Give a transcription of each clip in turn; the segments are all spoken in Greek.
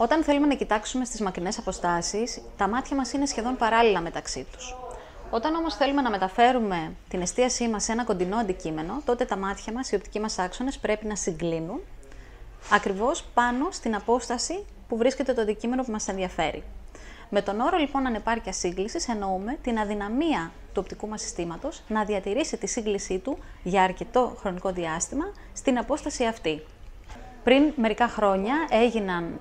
Όταν θέλουμε να κοιτάξουμε στις μακρινές αποστάσεις, τα μάτια μας είναι σχεδόν παράλληλα μεταξύ τους. Όταν όμως θέλουμε να μεταφέρουμε την εστίασή μας σε ένα κοντινό αντικείμενο, τότε τα μάτια μας, οι οπτικοί μας άξονες, πρέπει να συγκλίνουν ακριβώς πάνω στην απόσταση που βρίσκεται το αντικείμενο που μας ενδιαφέρει. Με τον όρο λοιπόν ανεπάρκεια σύγκλησης εννοούμε την αδυναμία του οπτικού μας συστήματος να διατηρήσει τη σύγκλησή του για αρκετό χρονικό διάστημα στην απόσταση αυτή. Πριν μερικά χρόνια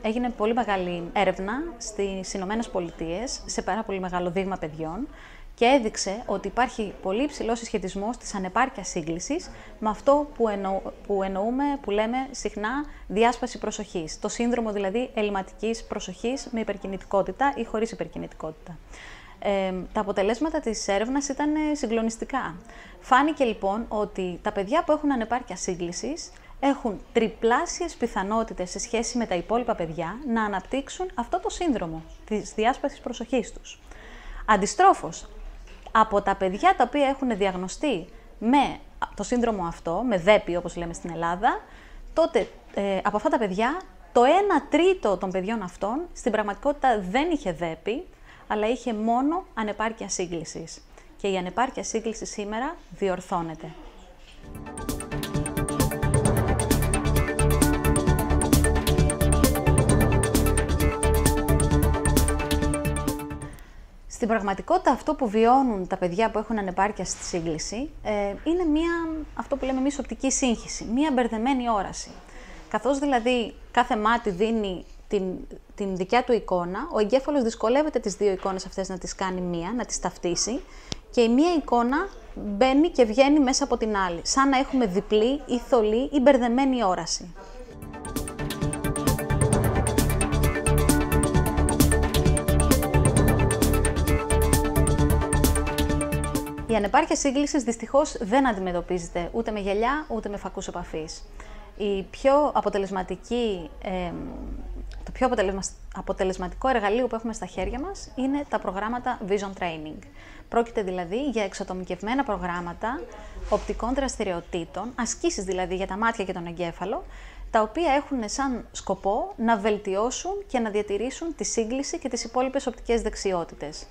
έγινε πολύ μεγάλη έρευνα στις Ηνωμένες Πολιτείες σε πάρα πολύ μεγάλο δείγμα παιδιών και έδειξε ότι υπάρχει πολύ υψηλό συσχετισμός της ανεπάρκειας σύγκλησης με αυτό που λέμε συχνά διάσπαση προσοχής, το σύνδρομο δηλαδή ελλειμματικής προσοχής με υπερκινητικότητα ή χωρίς υπερκινητικότητα. Τα αποτελέσματα της έρευνας ήταν συγκλονιστικά. Φάνηκε λοιπόν ότι τα παιδιά που έχουν ανεπάρκεια σύγκλησης έχουν τριπλάσιες πιθανότητες σε σχέση με τα υπόλοιπα παιδιά να αναπτύξουν αυτό το σύνδρομο της διάσπασης προσοχής τους. Αντιστρόφως, από τα παιδιά τα οποία έχουν διαγνωστεί με το σύνδρομο αυτό, με ΔΕΠΗ όπως λέμε στην Ελλάδα, τότε από αυτά τα παιδιά το 1/3 των παιδιών αυτών στην πραγματικότητα δεν είχε ΔΕΠΗ, αλλά είχε μόνο ανεπάρκεια σύγκλησης. Και η ανεπάρκεια σύγκληση σήμερα διορθώνεται. Στην πραγματικότητα αυτό που βιώνουν τα παιδιά που έχουν ανεπάρκεια στη σύγκληση είναι αυτό που λέμε εμείς οπτική σύγχυση, μία μπερδεμένη όραση. Καθώς δηλαδή κάθε μάτι δίνει την δικιά του εικόνα, ο εγκέφαλος δυσκολεύεται τις δύο εικόνες αυτές να τις κάνει μία, να τις ταυτίσει και η μία εικόνα μπαίνει και βγαίνει μέσα από την άλλη, σαν να έχουμε διπλή ή θολή ή μπερδεμένη όραση. Η ανεπάρκεια σύγκλησης δυστυχώς δεν αντιμετωπίζεται ούτε με γυαλιά ούτε με φακούς επαφής. Το πιο αποτελεσματικό εργαλείο που έχουμε στα χέρια μας είναι τα προγράμματα Vision Training. Πρόκειται δηλαδή για εξατομικευμένα προγράμματα οπτικών δραστηριοτήτων, ασκήσεις δηλαδή για τα μάτια και τον εγκέφαλο, τα οποία έχουν σαν σκοπό να βελτιώσουν και να διατηρήσουν τη σύγκληση και τις υπόλοιπες οπτικές δεξιότητες.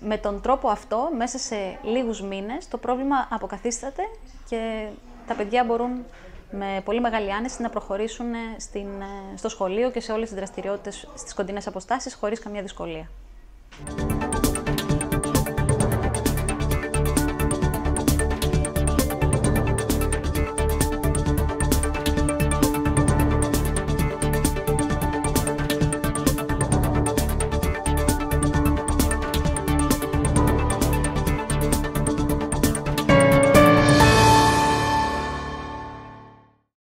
Με τον τρόπο αυτό, μέσα σε λίγους μήνες, το πρόβλημα αποκαθίσταται και τα παιδιά μπορούν με πολύ μεγάλη άνεση να προχωρήσουν στο σχολείο και σε όλες τις δραστηριότητες στις κοντινές αποστάσεις χωρίς καμία δυσκολία.